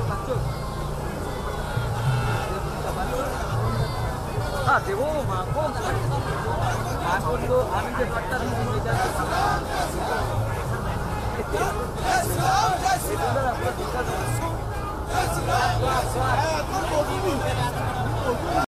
Let's go!